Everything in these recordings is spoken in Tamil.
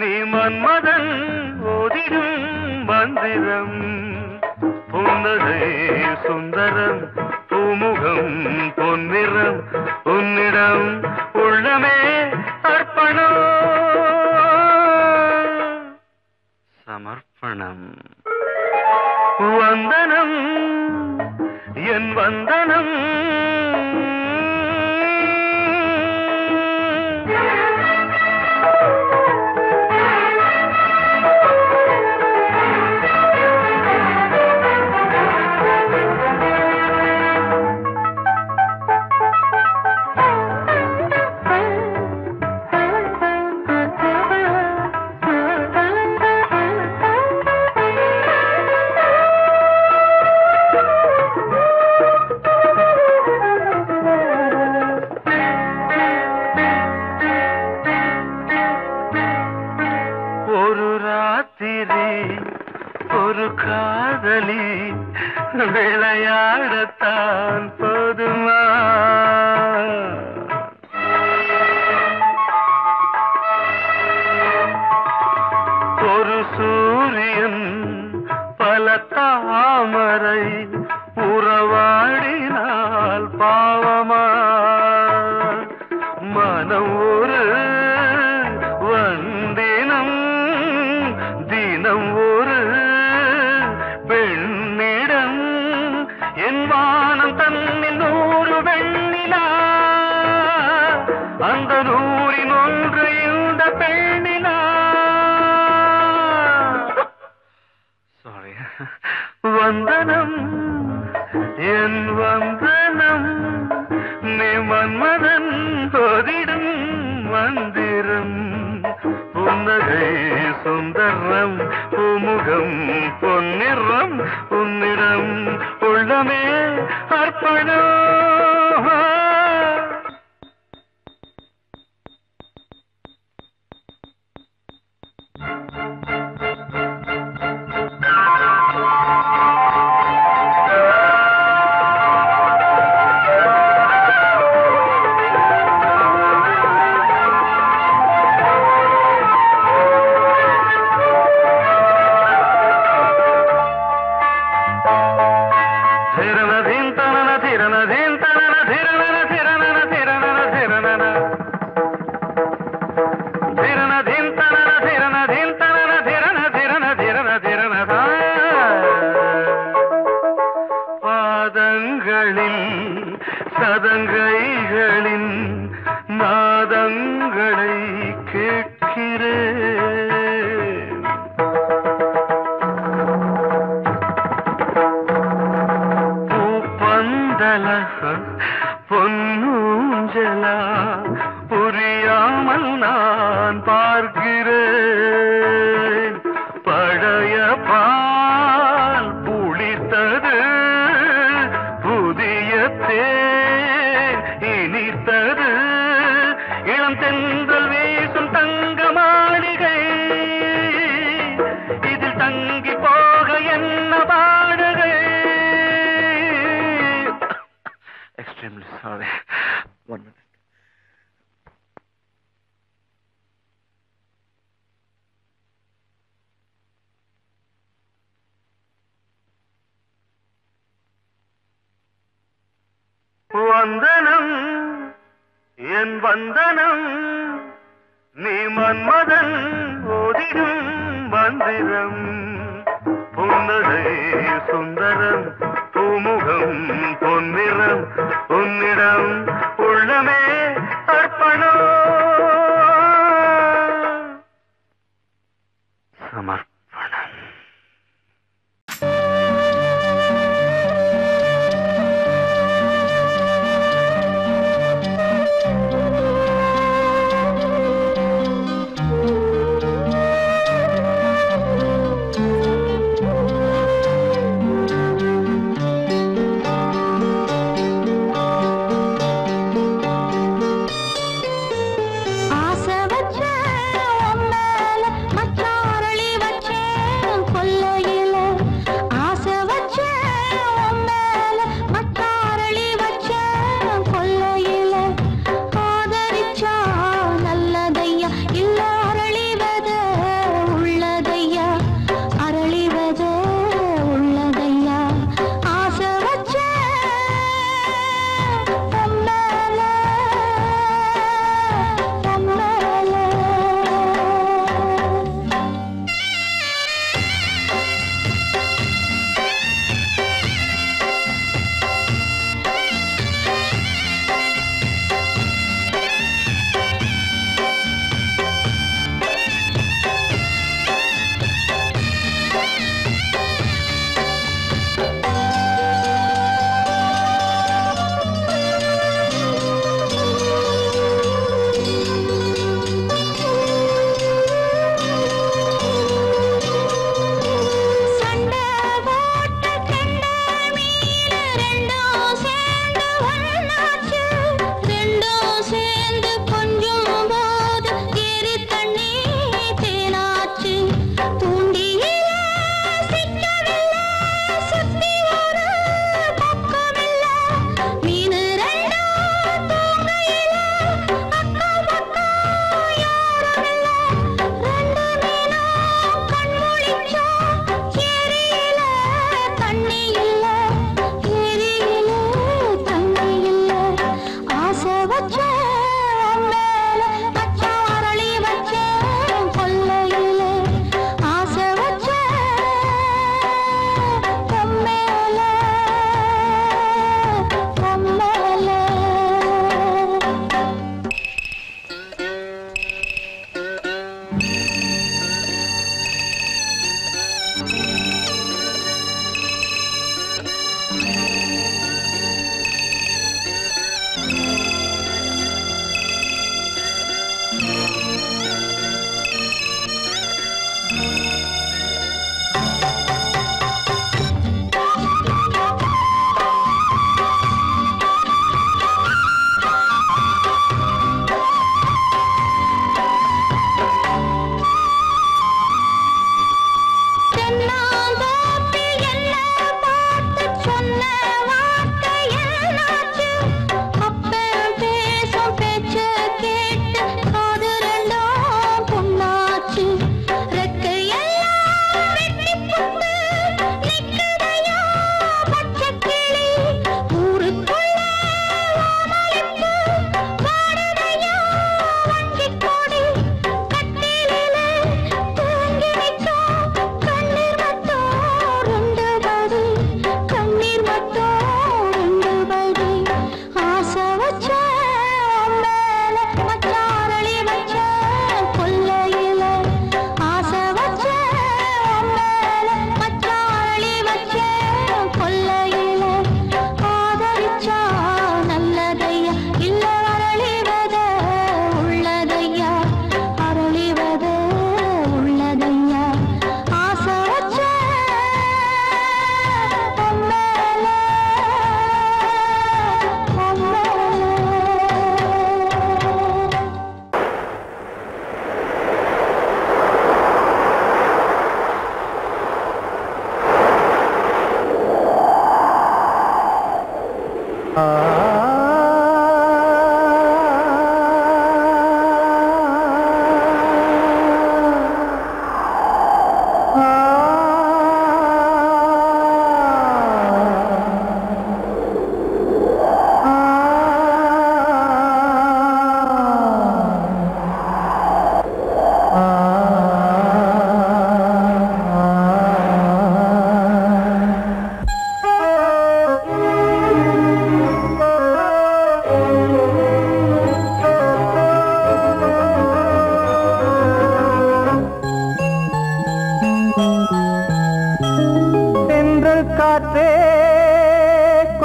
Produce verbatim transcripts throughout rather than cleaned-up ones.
நீ மன்மதன் ஓதிடும் மந்திரம் புன்னகை சுந்தரம் பூமுகம் பொன்னிறம் உன்னிடம் உள்ளமே அர்ப்பணம் சமர்ப்பணம் வந்தனம் என் வந்தனம்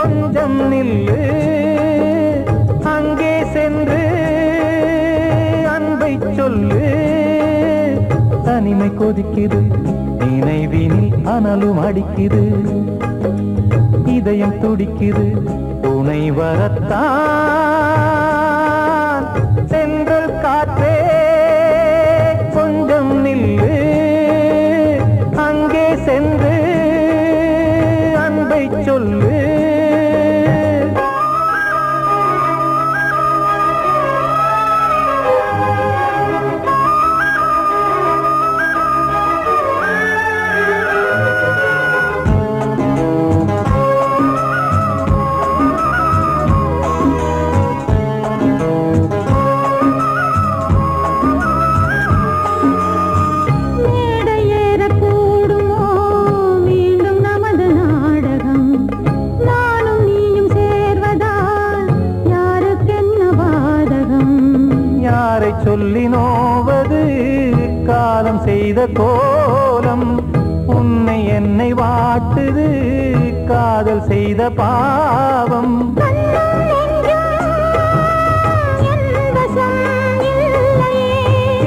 தஞ்சம் நில்லு அங்கே சென்று அன்பை சொல்லு தனிமை கொதிக்குது நினைவினில் அனலும் அடிக்குது இதயம் துடிக்குது துணை வரத்தான் சென்றல் காற்றே கொஞ்சம் நில்லு அங்கே சென்று அன்பை சொல்லு கோலம் உன்னை என்னை வாட்டுது காதல் செய்த பாவம்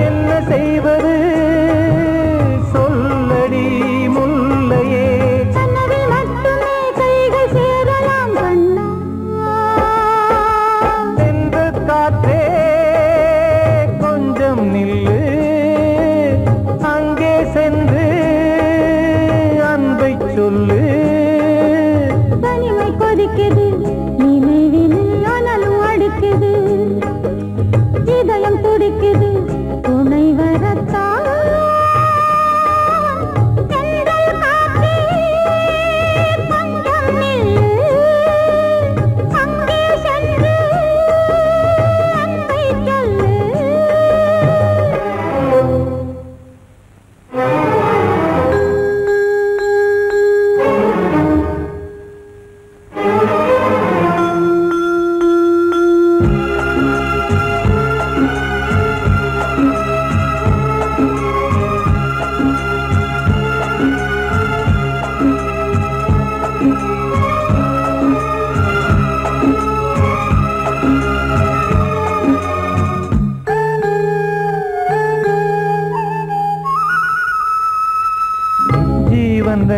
என்ன செய்வது சொல்லடி முல்லையே சென்று காற்றே கொஞ்சம் நில்லு சென்று அன்பை சொல்லு தனிமை கொதிக்குது நினைவில் அனலும் அடிக்குது இதயம் துடிக்குது துணை வரத்தா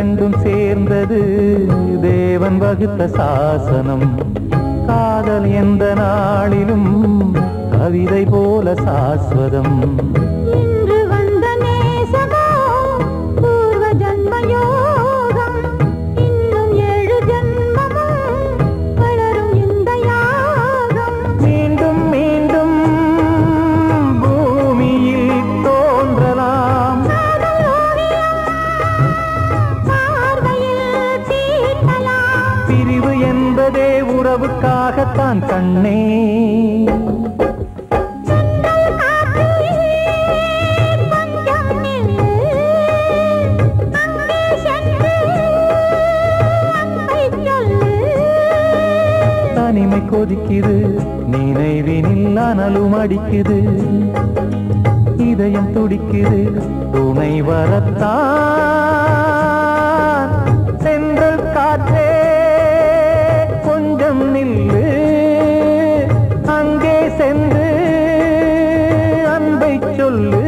ரெண்டும் சேர்ந்தது தேவன் வகுத்த சாசனம் காதல் எந்த நாளிலும் கவிதை போல சாஸ்வதம் இன்று வந்த நேசமோ பூர்வ ஜன்ம யோகம் இன்னும் ஏழு ஜன்மமோ வளரும் இந்த யாகம் மீண்டும் மீண்டும் பூமியில் தோன்றலாம் என்பதே உறவுக்காகத்தான் கண்ணே தனிமை கொதிக்குது நினைவினில் அனலும் அடிக்குது இதயம் துடிக்குது துணை வரத்தான் சென்றல் காற்றே கொஞ்சம் நில்லு அங்கே சென்று அன்பை சொல்லு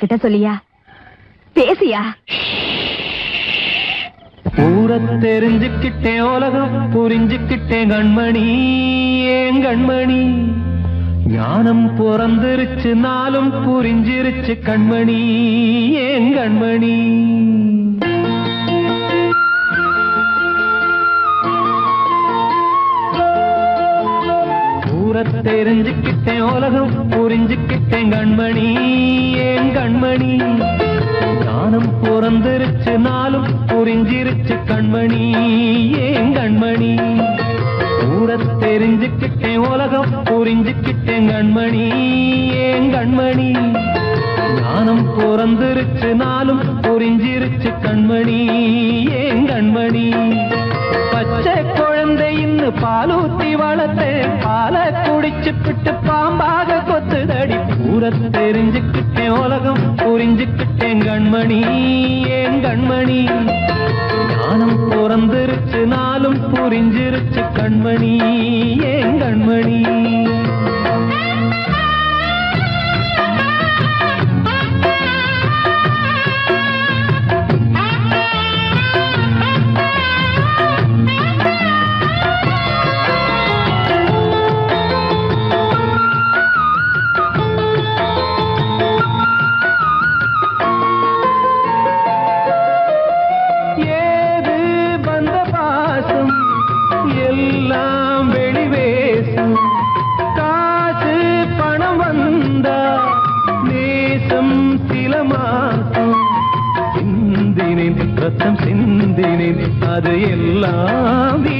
கிட்ட சொல்லியா பேசியா ஊரை தெரிஞ்சுக்கிட்டே உலகம் புரிஞ்சுக்கிட்டே கண்மணி ஏன் கண்மணி ஞானம் பிறந்திருச்சு நாளும் புரிஞ்சிருச்சு கண்மணி ஏன் கண்மணி தெரிஞ்சுக்கிட்டேன் உலகம் புரிஞ்சுக்கிட்டேன் கண்மணி ஏன் கண்மணி ஞானம் பிறந்திருச்சு நாளும் புரிஞ்சிருச்சு கண்மணி ஏன் கண்மணி ஊரை தெரிஞ்சுக்கிட்டேன் உலகம் புரிஞ்சுக்கிட்டேன் கண்மணி ஏன் கண்மணி ஞானம் பிறந்திருச்சு நாளும் புரிஞ்சிருச்சு கண்மணி ஏன் கண்மணி பச்சை குழந்தை இன்னும் பாலூத்தி வளர்த்து பால குடிச்சுக்கிட்டு பாம்பாக கொத்துதடி ஊரை தெரிஞ்சுக்கிட்டேன் உலகம் புரிஞ்சுக்கிட்டேன் கண்மணி ஏன் கண்மணி வானம் பொறந்திருச்சு நாளும் புரிஞ்சிருச்சு கண்மணி ஏன் கண்மணி जल्दी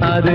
भाग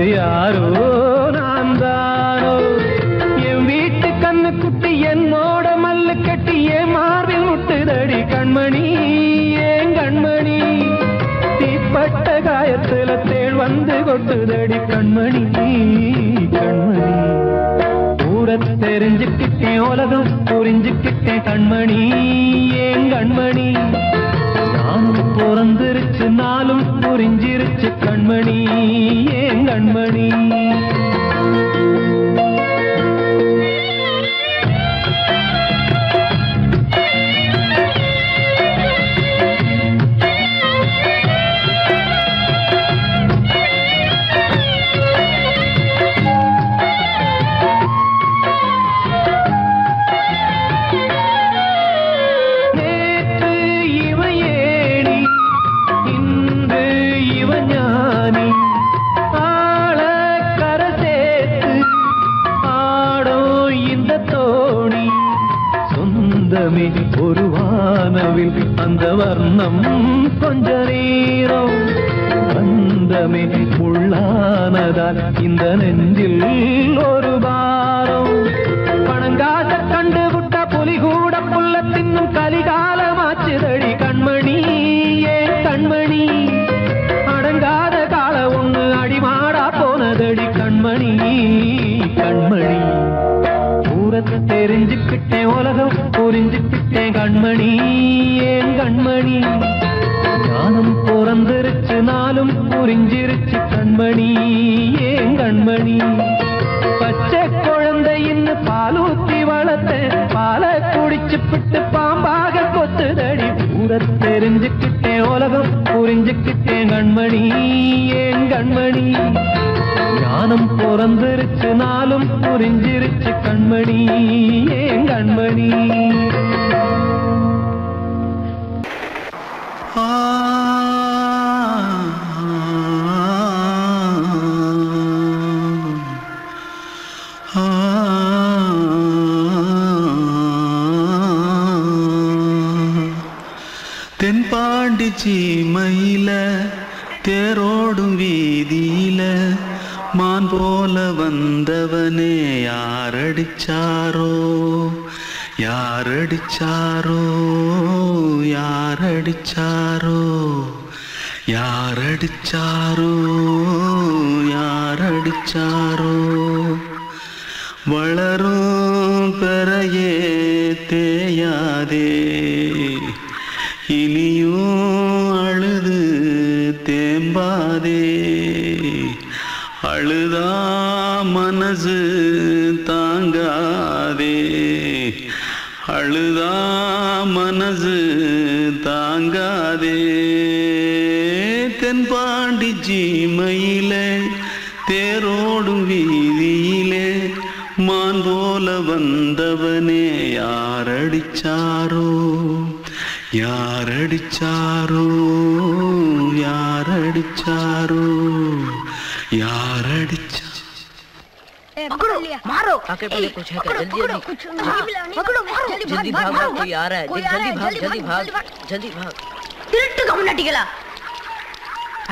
திருட்டு கம்னட்டிகளா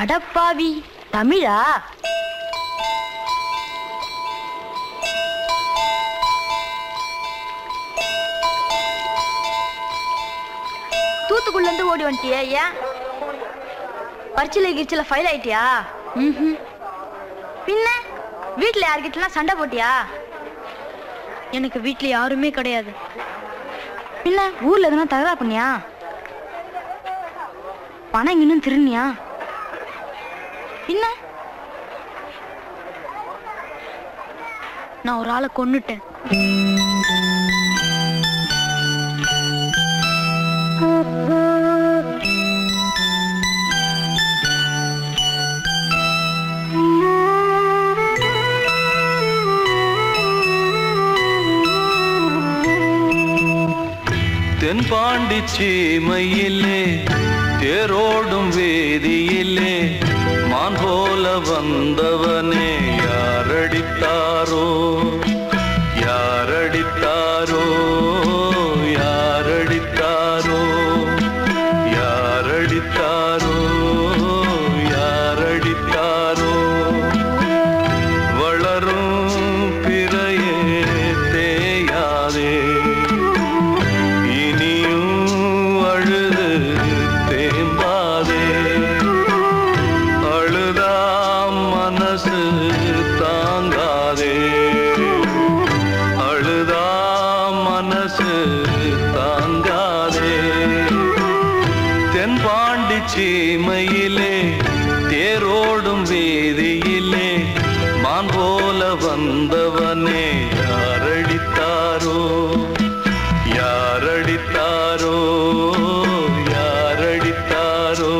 அடப்பாவி தமிழா தூத்துக்குள்ள இருந்து ஓடி வந்துட்டியா ஏன் பரிச்சையில கிரிச்சல ஃபைல் ஆயிட்டியா ம் பின்ன வீட்ல யார்கிட்டலாம் சண்டை போட்டியா எனக்கு வீட்ல யாருமே கிடையாது பின்ன ஊர்ல எதுனா தகரா பண்ணியா? பணம் இன்னும் திருநியா? பின்ன நான் ஒரு ஆளை கொன்னுட்டேன். தென்பாண்டி சீமையிலே தேரோடும் வேதியிலே மான் போல வந்தவனே யாரடித்தாரோ யாரடித்தாரோ யாரடித்தாரோ யாரடித்தாரோ யாரடித்தாரோ வளரும் பிறையே தேயாதே சீமையிலே தேரோடும் வேதியிலே மான் போல வந்தவனே யாரடித்தாரோ யாரடித்தாரோ யாரடித்தாரோ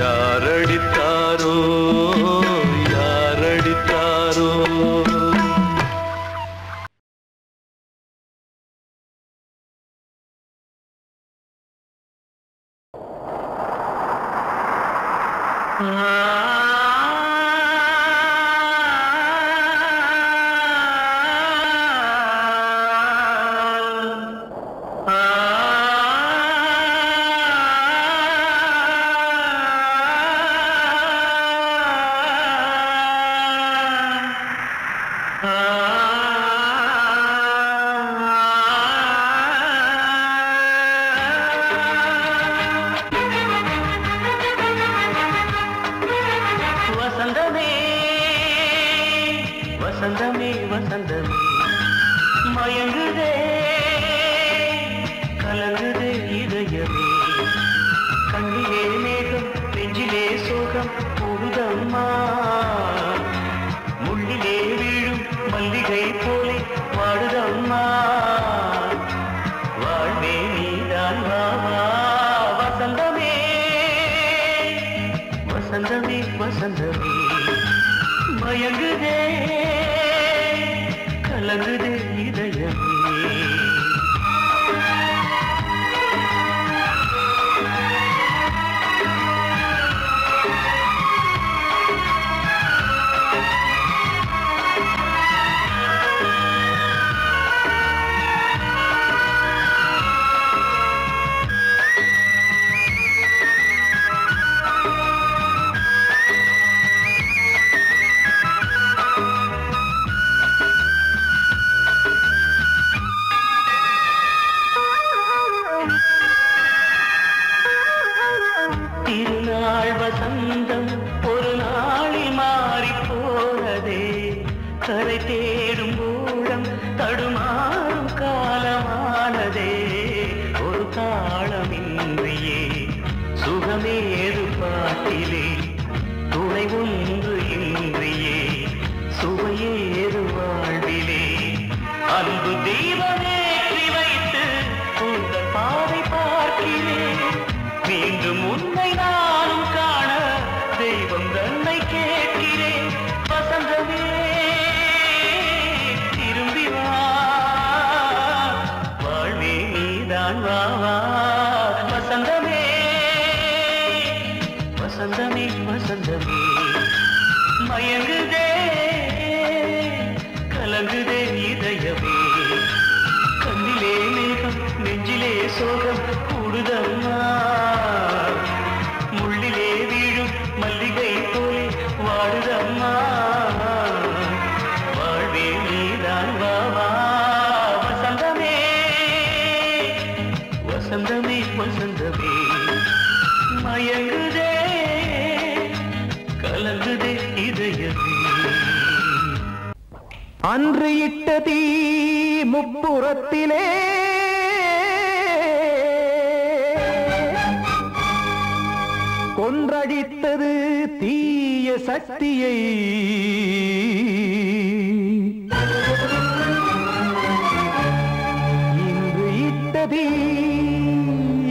யாரடித்தாரோ யாரடித்தாரோ. அன்று இட்ட தீ முப்புறத்திலே கொன்றழித்தது தீய சக்தியை இன்று இட்டதி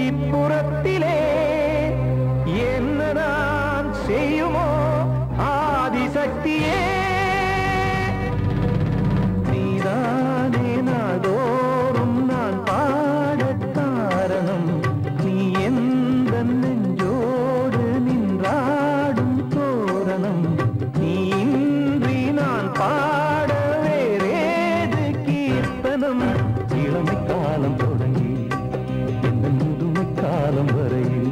இப்புறத்திலே என்ன நான் செய்யுமோ ஆதிசக்தியே நீதானே நாடோறும் நான் பாடக் காரணம் நீ எந்தன் நெஞ்சோடு நின்றாடும் தோரணம் நீ இன்றி நான் பாட வேறேது கீர்த்தனம் இளமைக் காலம் தொடங்கி எந்தன் முதுமைக் காலம் வரையில்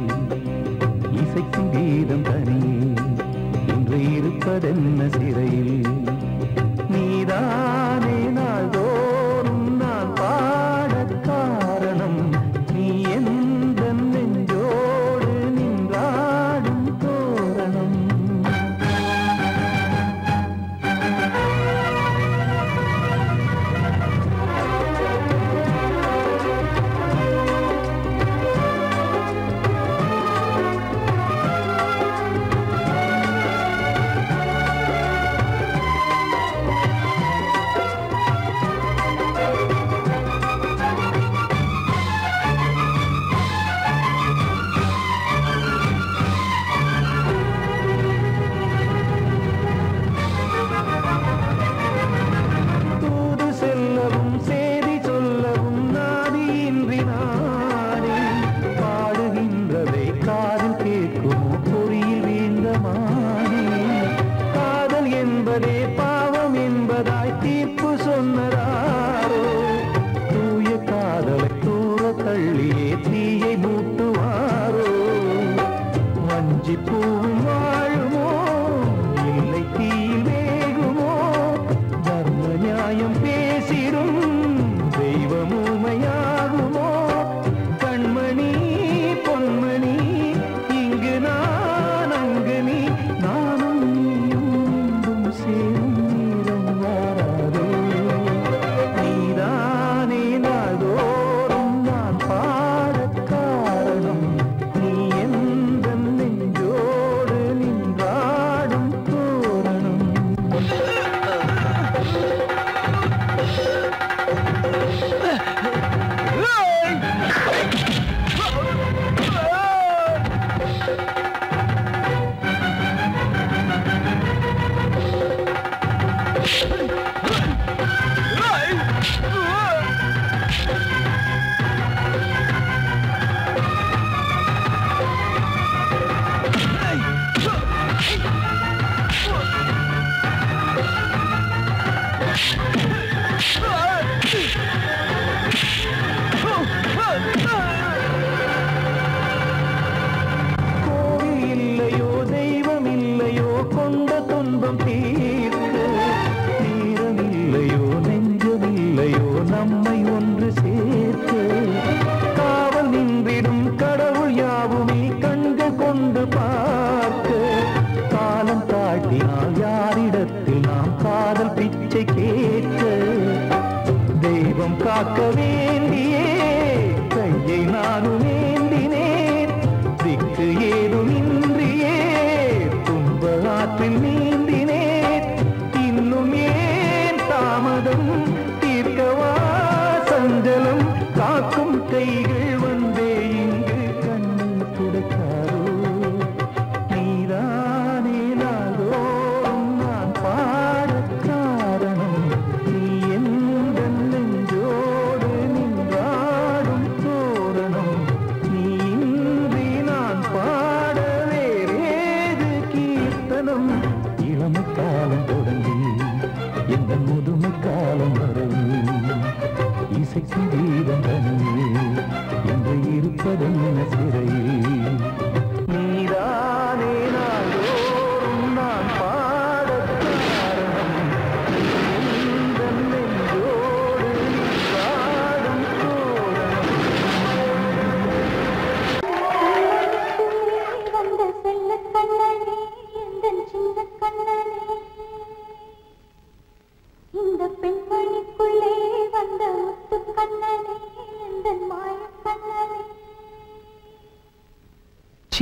இசைக்கும் கீதம் தனியே இன்று இருப்பதென்ன சிறையில் நீதானே நாள்தோறும் நான் பாடக் காரணம் நீ எந்தன் நெஞ்சோடு நின்றாடும் தோரணம்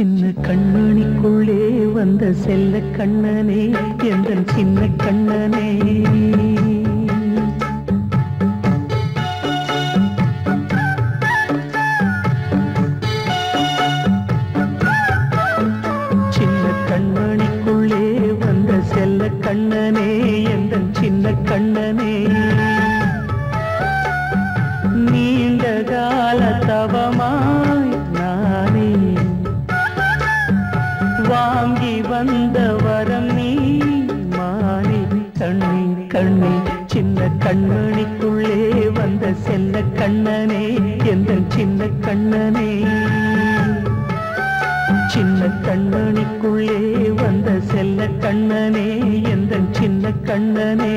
சின்ன கண்ணனிக்குள்ளே வந்த செல்ல கண்ணனே எந்தன் சின்ன கண்ணனே சின்ன கண்ணனிக்குள்ளே வந்த செல்ல கண்ணனே எந்தன் சின்ன கண்ணனே நீண்ட கால தவமாய் நானே வாங்கி வந்த வரம் நீ மானே கண்ணே கண்ணே சின்ன கண்மணிக்குள்ளே வந்த செல்ல கண்ணனே எந்தன் சின்ன கண்ணனே சின்ன கண்மணிக்குள்ளே வந்த செல்ல கண்ணனே எந்தன் சின்ன கண்ணனே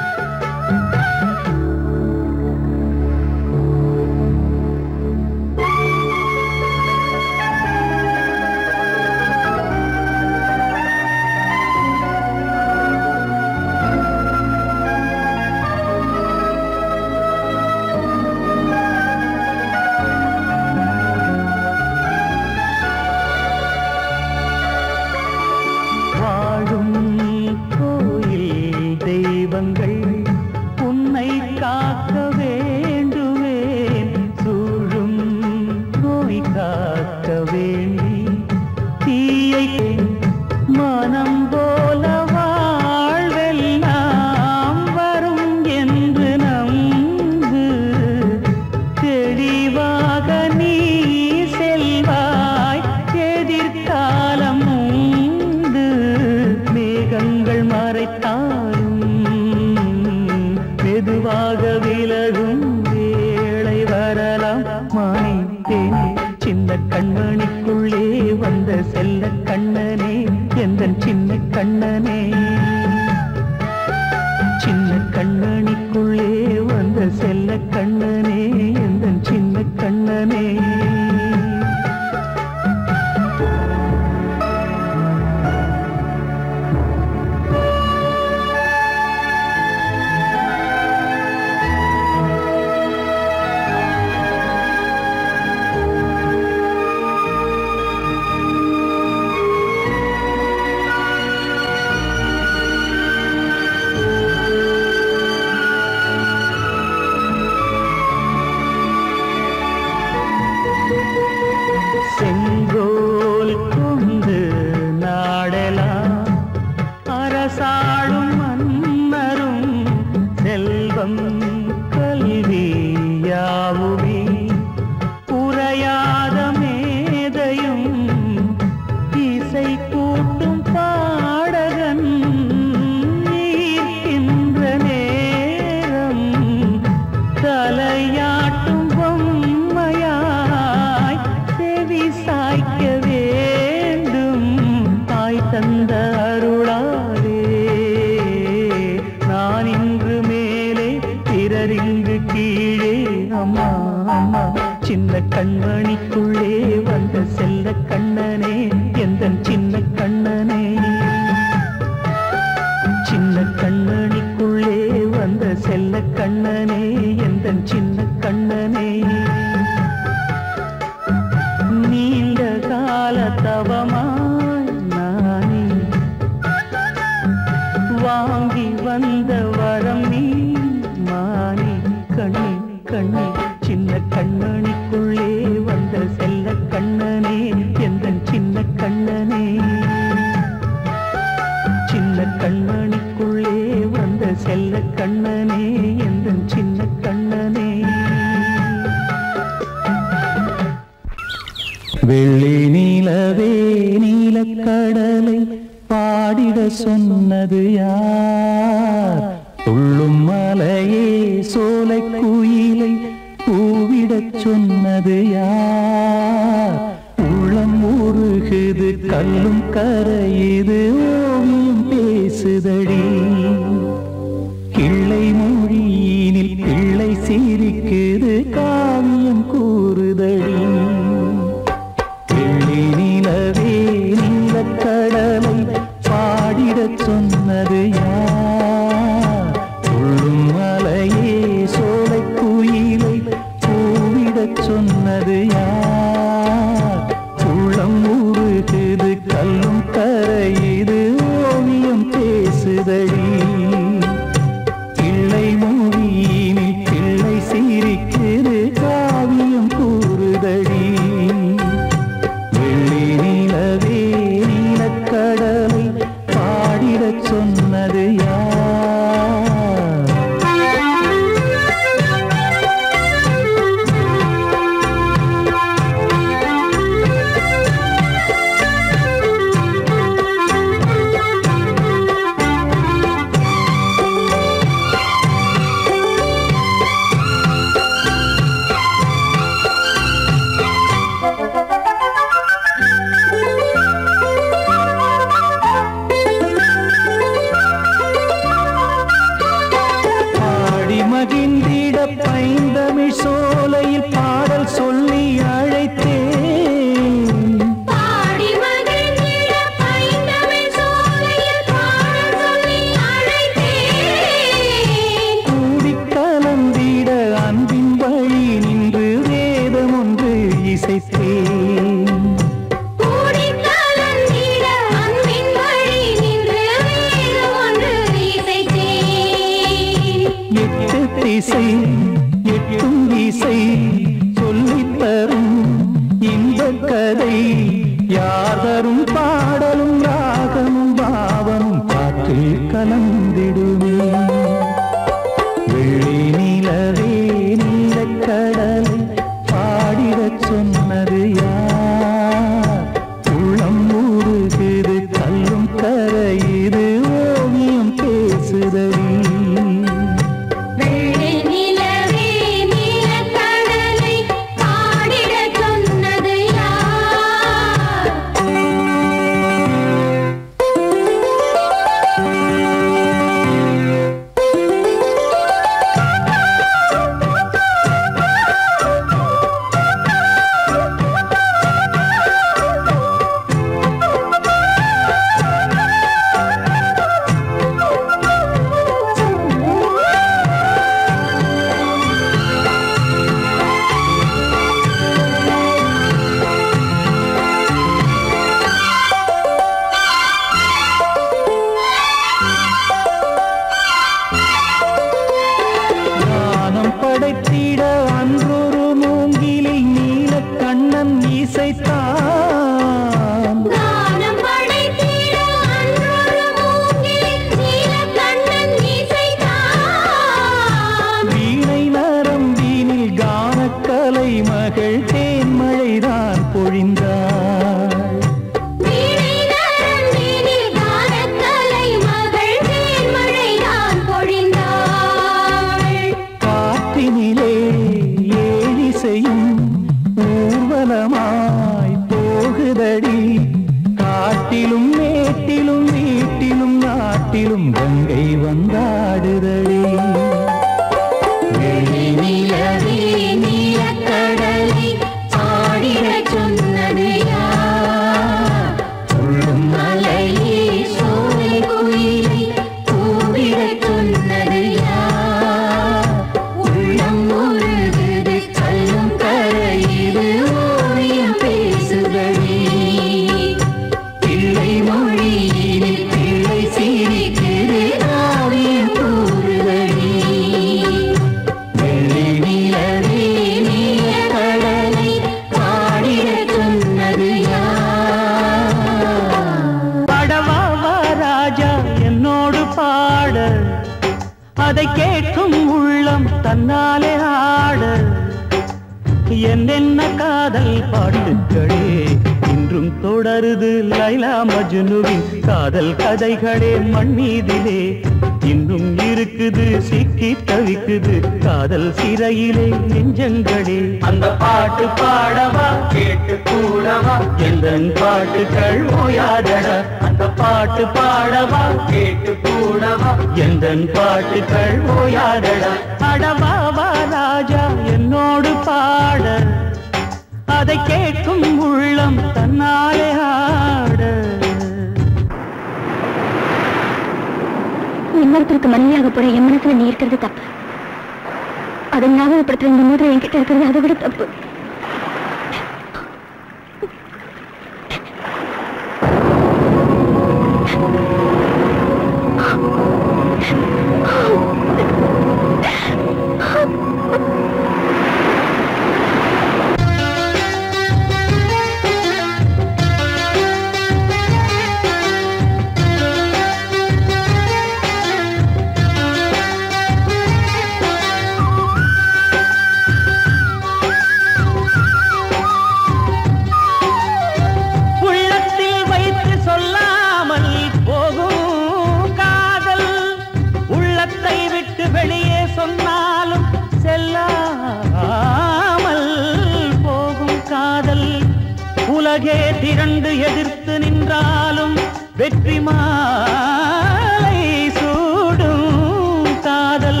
உலகே திரண்டு எதிர்த்து நின்றாலும் வெற்றி மாலை சூடும் காதல்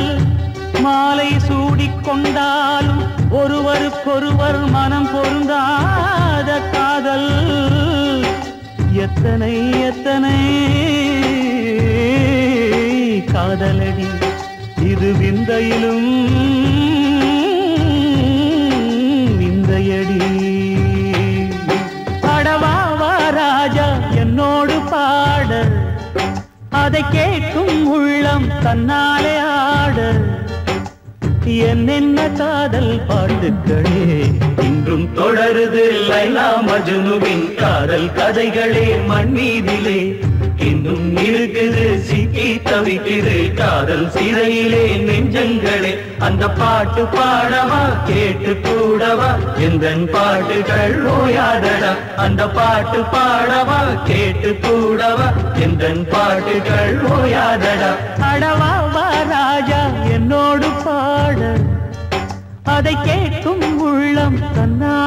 மாலை சூடிக்கொண்டாலும் ஒருவருக்கொருவர் மனம் பொருந்தாத காதல் எத்தனை எத்தனை காதலடி இது விந்தையிலும் விந்தையடி அடவாவா ராஜா என்னோடு பாட அதை கேட்கும் உள்ளம் தன்னாலே ஆட என்னென்ன காதல் பாட்டுக்களே இன்றும் தொடருது லைலா மஜ்னுவின் காதல் கதைகளே மண் மீதிலே இன்னும் இருக்குது சிக்கி தவிக்குது காதல் சிறையிலே நெஞ்சங்களே அந்த பாட்டு பாடவா கேட்டு கூடவா எந்த பாட்டுகள் ஓயாதடா அந்த பாட்டு பாடவா கேட்டு கூடவா எந்த பாட்டுகள் ஓயாதடா அடவா வா ராஜா என்னோடு பாட அதை கேட்கும் உள்ளம் தன்னா